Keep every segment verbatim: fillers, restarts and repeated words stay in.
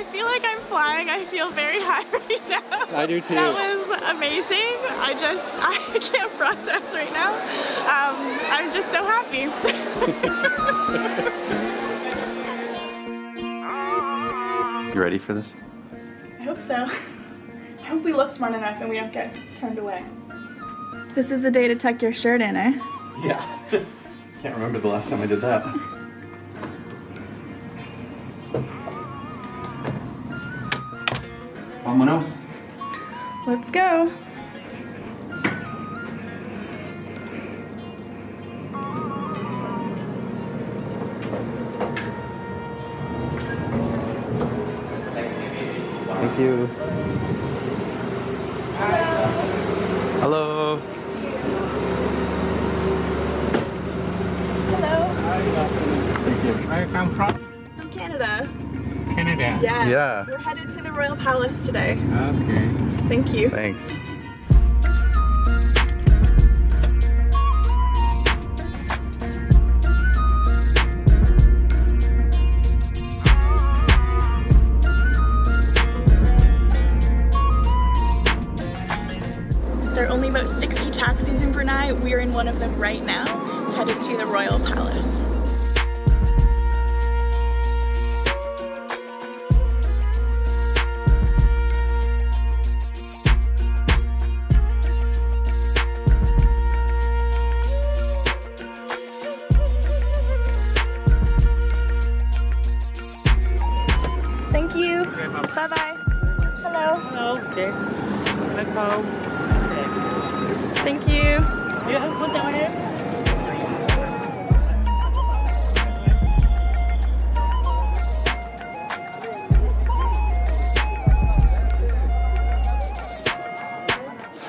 I feel like I'm flying. I feel very high right now. I do too. That was amazing. I just, I can't process right now. Um, I'm just so happy. You ready for this? I hope so. I hope we look smart enough and we don't get turned away. This is a day to tuck your shirt in, eh? Yeah. Can't remember the last time I did that. Vámonos. Let's go. Thank you. Hello. Hello. Where you come from? From Canada. Canada? Yes. Yeah. We're headed to the Royal Palace today. Okay. Thank you. Thanks. There are only about sixty taxis in Brunei. We're in one of them right now, headed to the Royal Palace. Bye-bye. Hello. Hello. Okay. Back home. Okay. Thank you. Do you have food down here?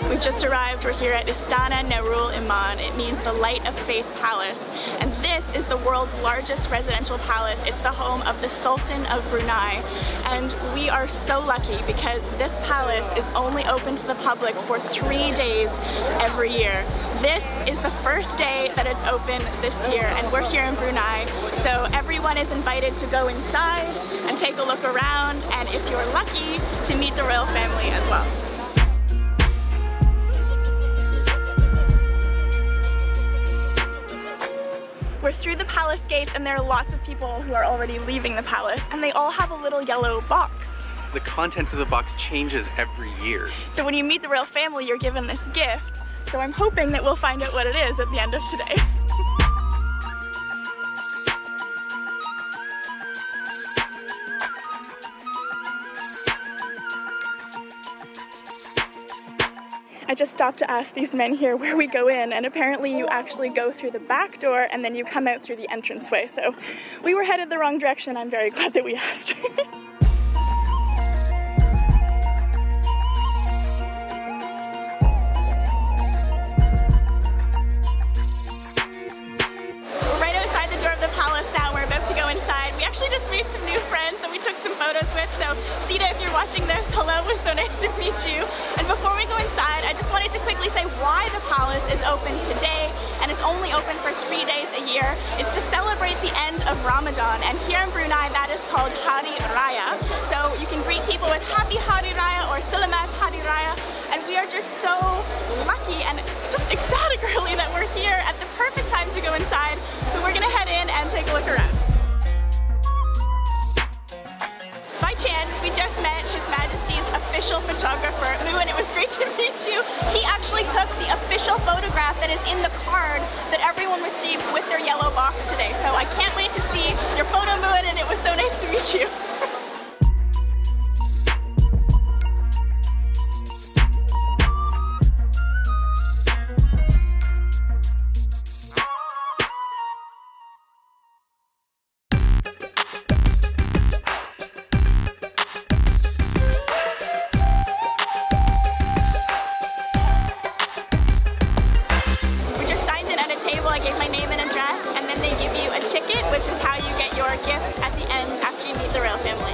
We've just arrived. We're here at Istana Nurul Iman. It means the Light of Faith Palace. And this is the world's largest residential palace. It's the home of the Sultan of Brunei. And we are so lucky because this palace is only open to the public for three days every year. This is the first day that it's open this year, and we're here in Brunei. So everyone is invited to go inside and take a look around, and if you're lucky, to meet the royal family as well. We're through the palace gates, and there are lots of people who are already leaving the palace, and they all have a little yellow box. The contents of the box changes every year. So when you meet the royal family, you're given this gift. So I'm hoping that we'll find out what it is at the end of today. I just stopped to ask these men here where we go in, and apparently you actually go through the back door and then you come out through the entranceway. So we were headed the wrong direction. I'm very glad that we asked. We're right outside the door of the palace now. We're about to go inside. We actually just made some new friends that we took some photos with. So Sita, if you're watching this, hello, it was so nice to meet you. And before we go inside, I just wanted to quickly say why the palace is open today, and it's only open for three days a year. It's to celebrate the end of Ramadan, and here in Brunei that is called Hari Raya. So you can greet people with Happy Hari Raya or Selamat Hari Raya, and we are just so lucky and just ecstatic really that we're here at the perfect time to go inside. So we're gonna head in and take a look around. By chance, we just met His Majesty's official photographer, Muin. It was great to meet you. He actually took the official photograph that is in the card that everyone receives with their yellow box today. So I can't wait to see your photo, Muin, and it was so nice to meet you. Which is how you get your gift at the end after you meet the royal family.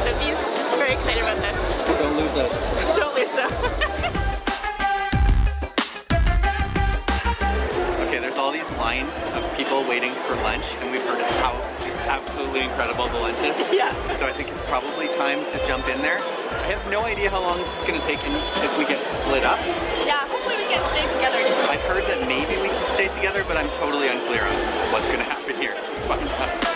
So these, I'm very excited about this. Don't lose those. Don't lose them. Okay, there's all these lines of people waiting for lunch, and we've heard how just absolutely incredible the lunch is. Yeah. So I I think it's probably time to jump in there. I have no idea how long it's going to take if we get split up. Yeah, hopefully we can stay together. I've heard that maybe we can stay together, but I'm totally unclear on what's going to happen here. It's fun stuff.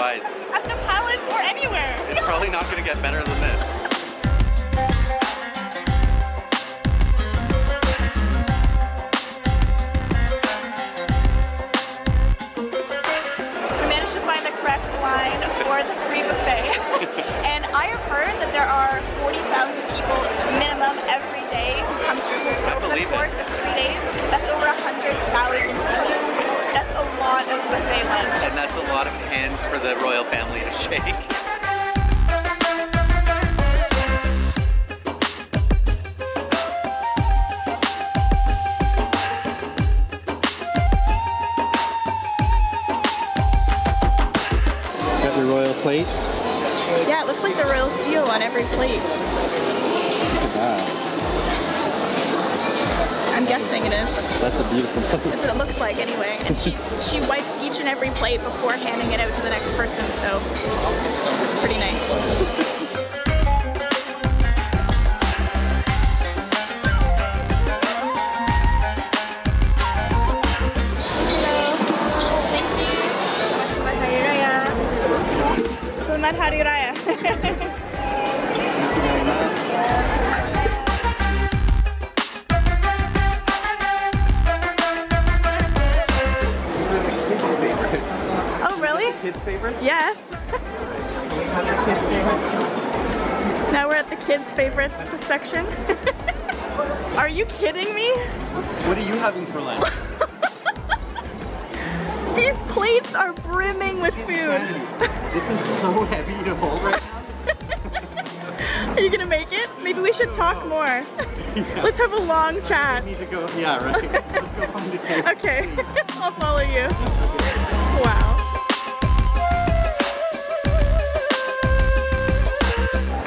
At the palace or anywhere. It's yeah. Probably not going to get better than this. We managed to find the correct line for the free buffet. And I have heard that there are forty thousand people minimum every day who come through. So over the course it. of three days, that's over one hundred thousand people. That's a lot of buffet lunch. And that's a lot of hands for the royal family to shake. Got your royal plate? Yeah, it looks like the royal seal on every plate. Wow. I'm guessing it is. That's a beautiful plate. That's what it looks like anyway. And she's, she wipes each and every plate before handing it out to the next person, so it's pretty nice. Kids' favorites? Yes. Kids' favorites? Now we're at the kids' favorites section. Are you kidding me? What are you having for lunch? These plates are brimming with food. This is so heavy to hold right now. Are you gonna make it? Maybe we should talk more. Yeah. Let's have a long chat. We need to go. Yeah, right. Let's go find a table. Okay, I'll follow you. Wow.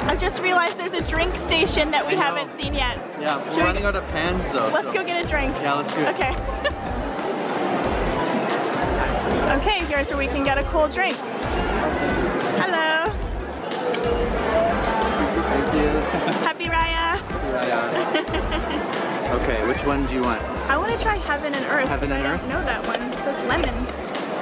I just realized there's a drink station that we haven't seen yet. Yeah, we're Should running we... out of pans though. Let's so. go get a drink. Yeah, let's do it. Okay. Okay, here's where we can get a cold drink. Hello. Thank you. Happy Raya. Happy Raya. Okay, which one do you want? I want to try Heaven and Earth. Heaven and I Earth? I don't know that one. It says lemon.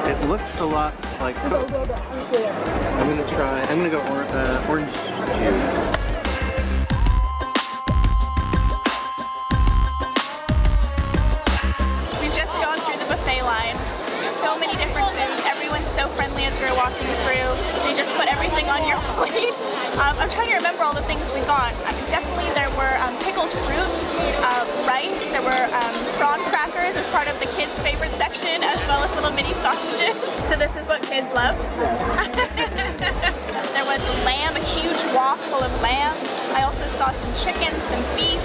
It looks a lot like Coke. I'm gonna try, I'm gonna go or, uh, orange juice. We've just gone through the buffet line. So many different foods. Everyone's so friendly as we were walking through. They just put everything on your plate. Um, I'm trying to remember all the things we got. I mean, definitely there were um, pickled fruits, uh, rice, there were um, prawn crackers as part of the kids' favorite section, as well as little mini sausages. So this is what kids love. Yes. There was lamb, a huge wok full of lamb. I also saw some chicken, some beef,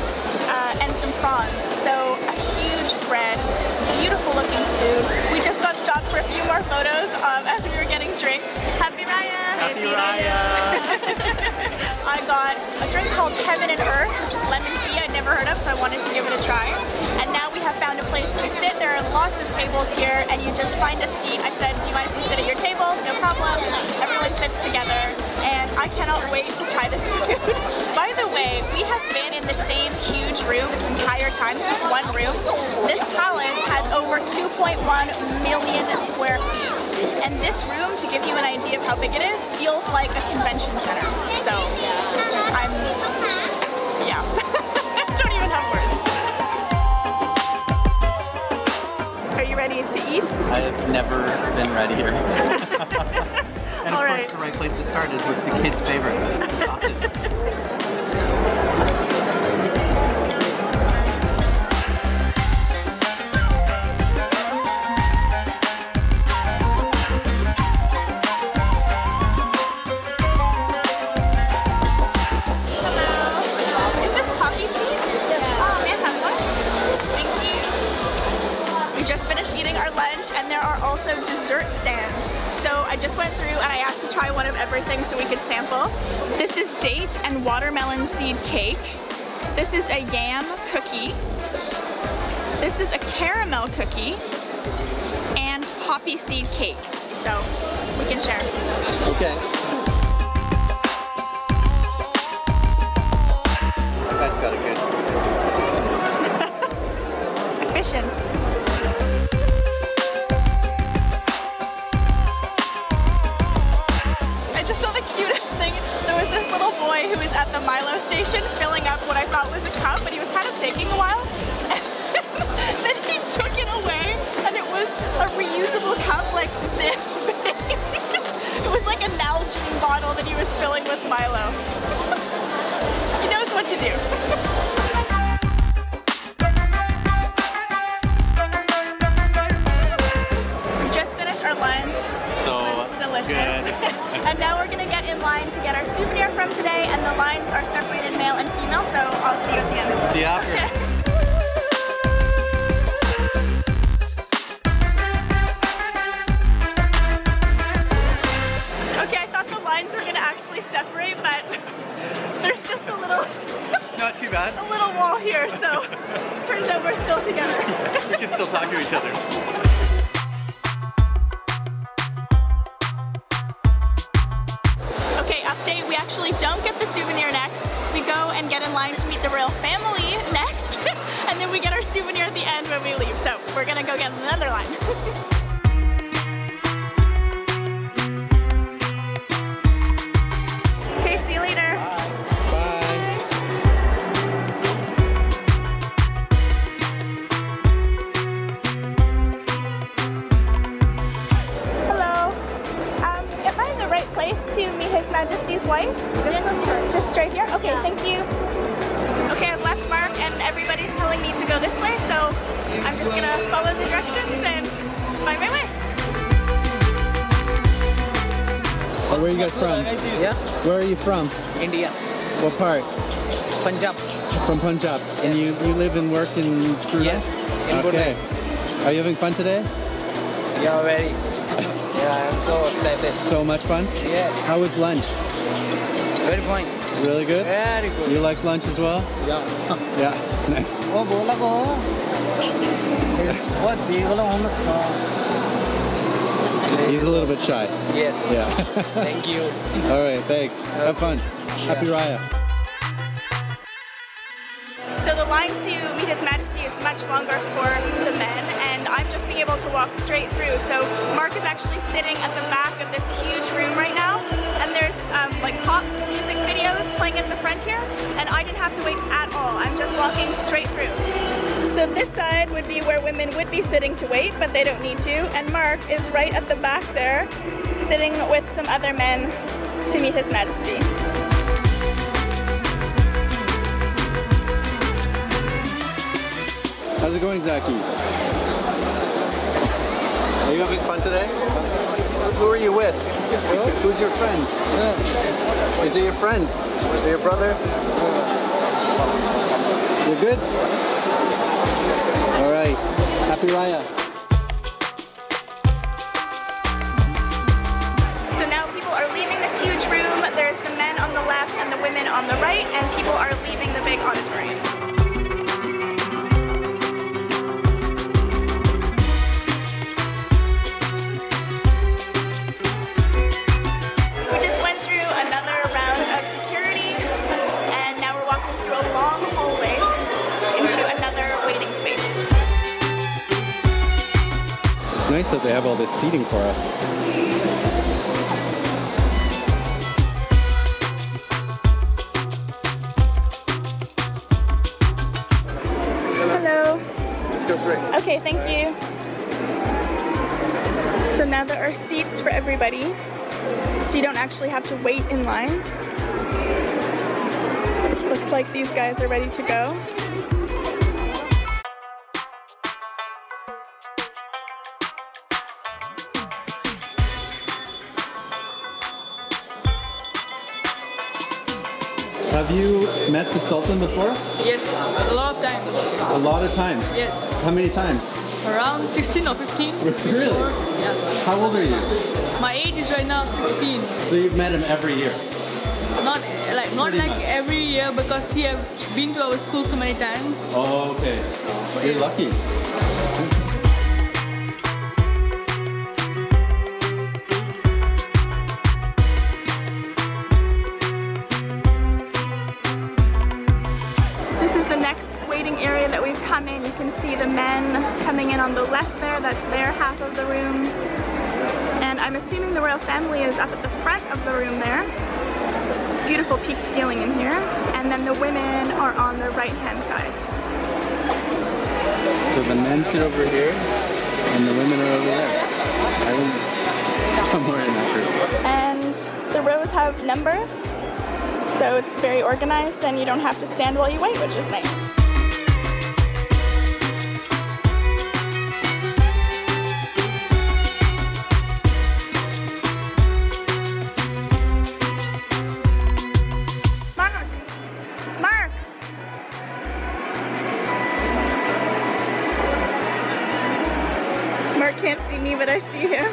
uh, and some prawns. So a huge spread, beautiful looking food. We just got stopped for a few more photos um, as we were getting drinks. Happy Raya! Happy Raya! I got a drink called Heaven and Earth, which is lemon tea I'd never heard of, so I wanted to give it a try. And now we have found a place to sit. There are lots of tables here, and you just find a seat. I said, do you mind if we sit at your table? No problem. Everyone sits together, and I cannot wait to try this food. By the way, we have been in the same huge room this entire time, just one room. This palace has over two point one million square feet, and this room, to give you an idea of how big it is, feels like a convention center. So I'm, yeah, don't even have words. Are you ready to eat? I have never been ready here. And of All course, right. the right place to start is with the kids' favorite, the sausage. dessert stands. So I just went through and I asked to try one of everything so we could sample. This is date and watermelon seed cake. This is a yam cookie. This is a caramel cookie and poppy seed cake. So we can share. Okay. You guys got a good system. Efficient. I just saw the cutest thing. There was this little boy who was at the Milo station filling up what I thought was a cup, but he was kind of taking a while. And then he took it away, and it was a reusable cup like this big. It was like a Nalgene bottle that he was filling with Milo. He knows what to do. And now we're gonna get in line to get our souvenir from today, and the lines are separated male and female, so I'll see you at the end of this. See you after. Okay. Okay, I thought the lines were gonna actually separate, but there's just a little... Not too bad. A little wall here, so it turns out we're still together. We can still talk to each other. We actually don't get the souvenir next. We go and get in line to meet the royal family next. And then we get our souvenir at the end when we leave. So we're gonna go get another line. Okay, see you later. Majesty's wife? Just straight here? Okay, yeah. Thank you. Okay, I've left Mark and everybody's telling me to go this way, so I'm just gonna follow the directions and find my way. Well, where are you guys from? Yeah. Where are you from? India. What part? Punjab. From Punjab. Yes. And you, you live and work in Brunei? Yes, in Brunei. Okay. Are you having fun today? Yeah, very. Yeah, I'm so excited. So much fun? Yes. How was lunch? Very fine. Really good? Very good. You like lunch as well? Yeah. Yeah, nice. Oh, bola ko. What do you want? He's a little bit shy. Yes. Yeah. Thank you. All right, thanks. Okay. Have fun. Yeah. Happy Raya. So the line to meet His Majesty is much longer for the men, and I'm just being able to walk straight through. So Mark is actually sitting at the back of this huge room right now, and there's um, like pop music videos playing at the front here, and I didn't have to wait at all. I'm just walking straight through. So this side would be where women would be sitting to wait, but they don't need to, and Mark is right at the back there, sitting with some other men to meet His Majesty. How's it going, Zaki? Are you having fun today? Who are you with? Who? Who's your friend? Yeah. Is it your friend? Is it your brother? You're good? All right. Happy Raya. So now people are leaving this huge room. There's the men on the left and the women on the right, and people are leaving the big auditorium. It's nice that they have all this seating for us. Hello. Let's go for it. Okay, thank you. So now there are seats for everybody, so you don't actually have to wait in line. Looks like these guys are ready to go. Have you met the Sultan before? Yes, a lot of times. A lot of times? Yes. How many times? Around sixteen or fifteen. Really? Before, yeah. How old are you? My age is right now sixteen. So you've met him every year? Not like not Pretty like much. every year, because he have been to our school so many times. Oh, okay. Well, you're lucky. Area that we've come in, you can see the men coming in on the left there, that's their half of the room, and I'm assuming the royal family is up at the front of the room there. Beautiful peak ceiling in here, and then the women are on the right hand side. So the men sit over here and the women are over there. I think somewhere in that group. And the rows have numbers, so it's very organized and you don't have to stand while you wait, which is nice. Can't see me, but I see him.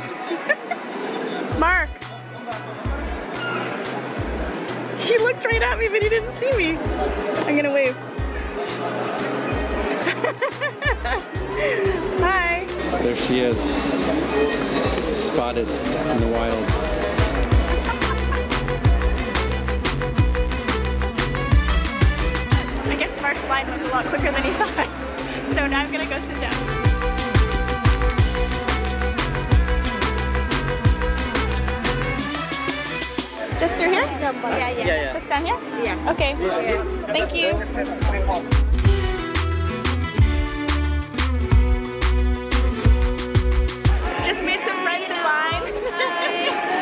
Mark! He looked right at me, but he didn't see me. I'm gonna wave. Hi! There she is, spotted in the wild. I guess Mark's slide was a lot quicker than he thought. So now I'm gonna go sit down. Just through here? Yeah, yeah. yeah, yeah. Just down here? Yeah. Okay. Yeah. Thank you. Just made some friends in line.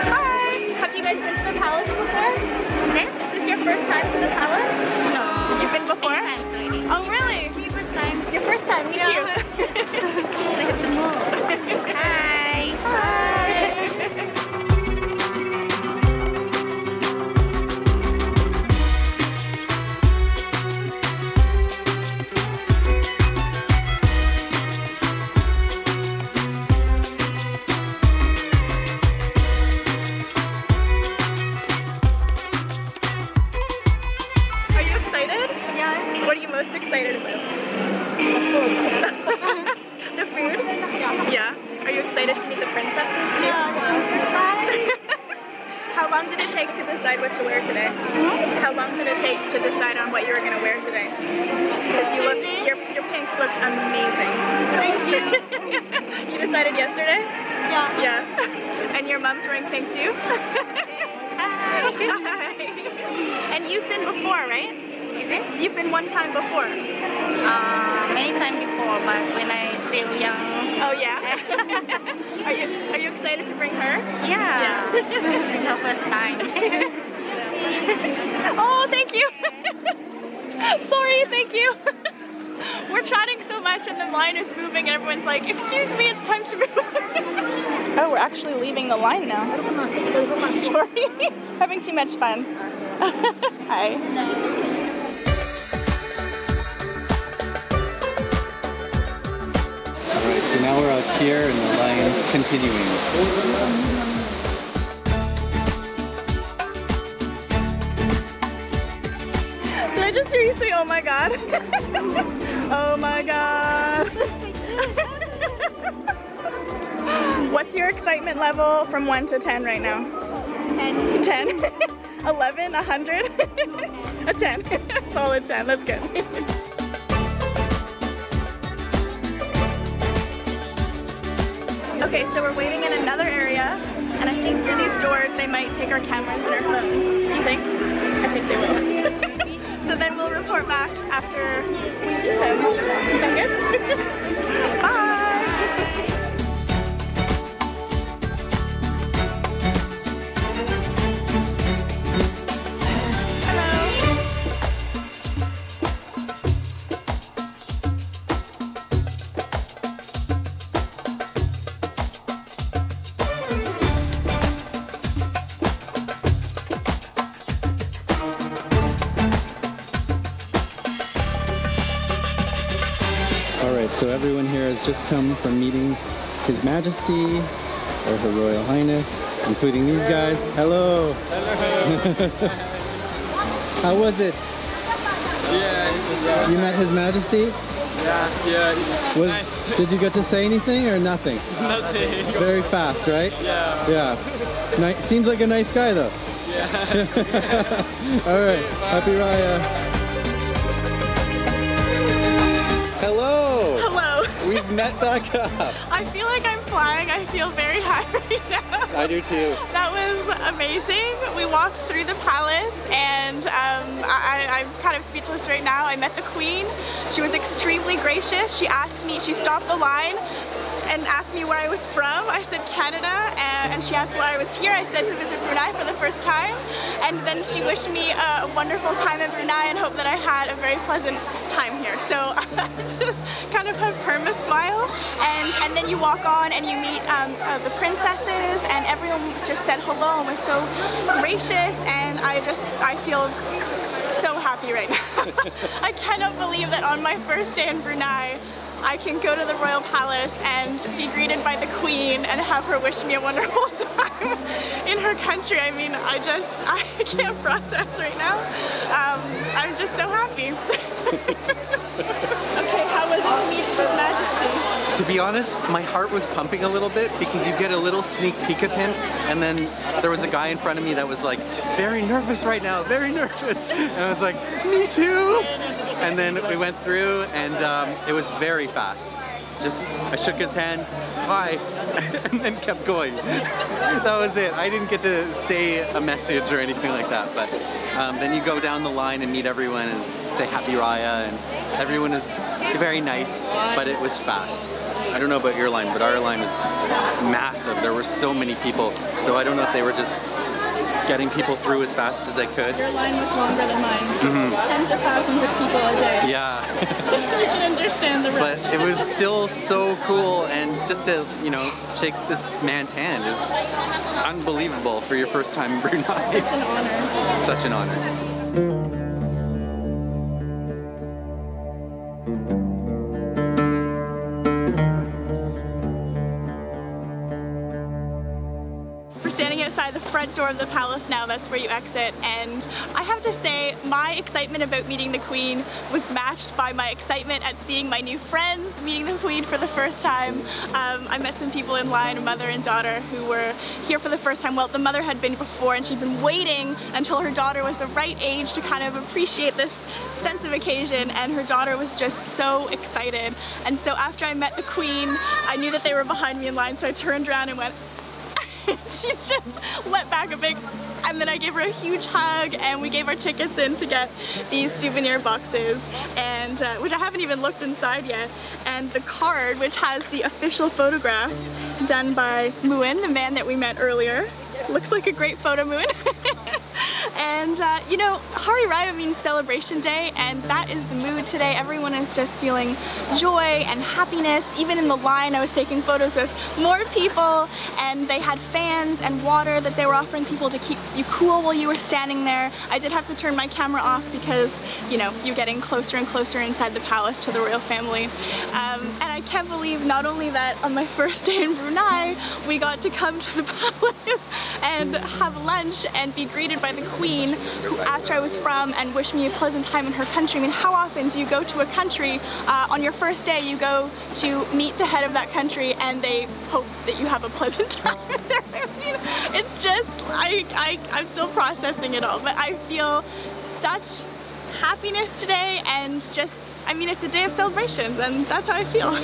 Hi. Have you guys been to the palace before? Okay. Is this your first time to the palace? No. You've been before? Many times already. Oh, really? Me first time. Your first time? Me yeah. too. Look at the mall. Hi. Hi. Hi. Actually leaving the line now. Sorry, having too much fun. Hi. All right, so now we're out here and the line's continuing. Did I just hear you say, oh my God? Oh my God. What's your excitement level from one to ten right now? ten. ten? eleven? one hundred? A ten. Solid ten. That's good. Okay, so we're waiting in another area, and I think through these doors they might take our cameras and our phones. You think? I think they will. So then we'll report back after we do them. Sound good? Bye! So everyone here has just come from meeting His Majesty of Her Royal Highness, including these guys. Hello! Hello! How was it? Yeah, it was uh, You met His Majesty? Yeah, yeah, it was was, nice. Did you get to say anything or nothing? Nothing. Very fast, right? Yeah. Yeah. Ni seems like a nice guy though. Yeah. Alright, okay, Happy Raya. We've met back up. I feel like I'm flying. I feel very high right now. I do too. That was amazing. We walked through the palace and um, I, I'm kind of speechless right now. I met the Queen. She was extremely gracious. She asked me, she stopped the line and asked me where I was from. I said Canada, and she asked why I was here. I said to visit Brunei for the first time, and then she wished me a wonderful time in Brunei and hoped that I had a very pleasant time here. So I just kind of have perma smile, and, and then you walk on and you meet um, uh, the princesses, and everyone just said hello and was so gracious, and I just, I feel so happy right now. I cannot believe that on my first day in Brunei, I can go to the Royal Palace and be greeted by the Queen and have her wish me a wonderful time in her country. I mean, I just, I can't process right now. Um, I'm just so happy. Okay, how was it to meet His Majesty? To be honest, my heart was pumping a little bit because you get a little sneak peek of him, and then there was a guy in front of me that was like, very nervous right now, very nervous. And I was like, me too. And then we went through, and um, it was very fast. Just, I shook his hand, hi, and then kept going. That was it. I didn't get to say a message or anything like that, but um, then you go down the line and meet everyone and say Happy Raya, and everyone is very nice, but it was fast. I don't know about your line, but our line was massive. There were so many people, so I don't know if they were just getting people through as fast as they could. Your line was longer than mine. Mm-hmm. Tens of thousands of people a day. Yeah. I can understand the rush. But it was still so cool, and just to, you know, shake this man's hand is unbelievable for your first time in Brunei. Such an honor. Such an honor. The front door of the palace now, that's where you exit, and I have to say my excitement about meeting the Queen was matched by my excitement at seeing my new friends, meeting the Queen for the first time. Um, I met some people in line, a mother and daughter, who were here for the first time. Well, the mother had been before and she'd been waiting until her daughter was the right age to kind of appreciate this sense of occasion, and her daughter was just so excited. And so after I met the Queen, I knew that they were behind me in line, so I turned around and went, she just let back a big, and then I gave her a huge hug, and we gave our tickets in to get these souvenir boxes, and uh, which I haven't even looked inside yet, and the card which has the official photograph done by Muin, the man that we met earlier. Looks like a great photo, Muin. And uh, you know, Hari Raya means celebration day, and that is the mood today. Everyone is just feeling joy and happiness. Even in the line, I was taking photos with more people, and they had fans and water that they were offering people to keep you cool while you were standing there. I did have to turn my camera off because, you know, you're getting closer and closer inside the palace to the royal family. Um, and I can't believe not only that on my first day in Brunei, we got to come to the palace and have lunch and be greeted by the Queen, who asked where I was from and wished me a pleasant time in her country. I mean, how often do you go to a country, uh, on your first day you go to meet the head of that country and they hope that you have a pleasant time there? I mean, it's just, I, I, I'm still processing it all, but I feel such happiness today, and just, I mean, it's a day of celebration, and that's how I feel.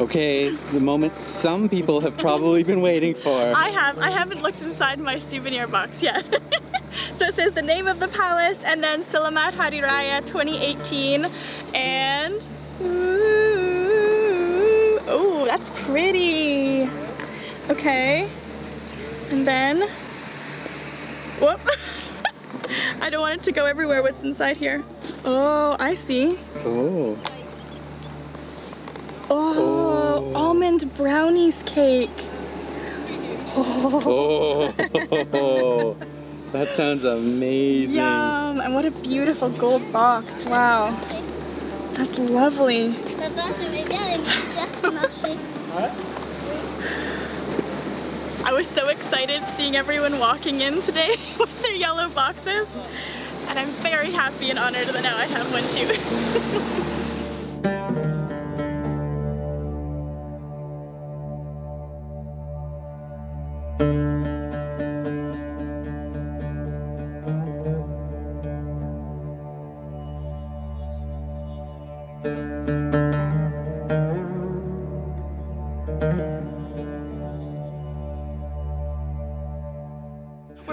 Okay, the moment some people have probably been waiting for. I have. I haven't looked inside my souvenir box yet. So it says the name of the palace, and then Selamat Hari Raya twenty eighteen, and ooh, oh, that's pretty. Okay, and then whoop. I don't want it to go everywhere. What's inside here? Oh, I see. Oh. Oh, oh. Almond brownies cake. Oh. Oh. That sounds amazing. Yum. And what a beautiful gold box. Wow. That's lovely. I was so excited seeing everyone walking in today with their yellow boxes, and I'm very happy and honored that now I have one too.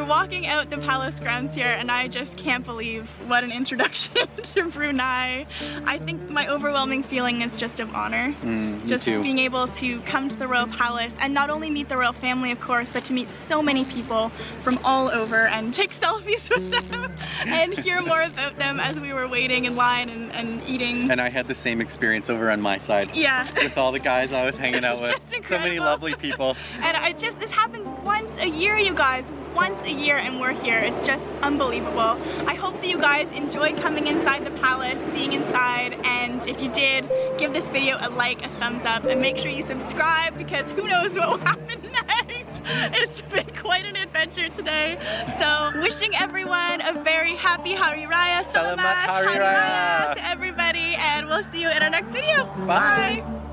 Walking out the palace grounds here, and I just can't believe what an introduction to Brunei. I think my overwhelming feeling is just of honor. Mm, just too. Being able to come to the royal palace and not only meet the royal family, of course, but to meet so many people from all over and take selfies with them and hear more about them as we were waiting in line and, and eating. And I had the same experience over on my side. Yeah. With all the guys I was hanging out with. So many lovely people. And I just, this happens once a year, you guys. Once a year, and we're here. It's just unbelievable. I hope that you guys enjoy coming inside the palace, seeing inside, and if you did, give this video a like, a thumbs up, and make sure you subscribe, because who knows what will happen next. It's been quite an adventure today. So wishing everyone a very happy Hari Raya. Selamat Hari Raya to everybody, and we'll see you in our next video. Bye. Bye.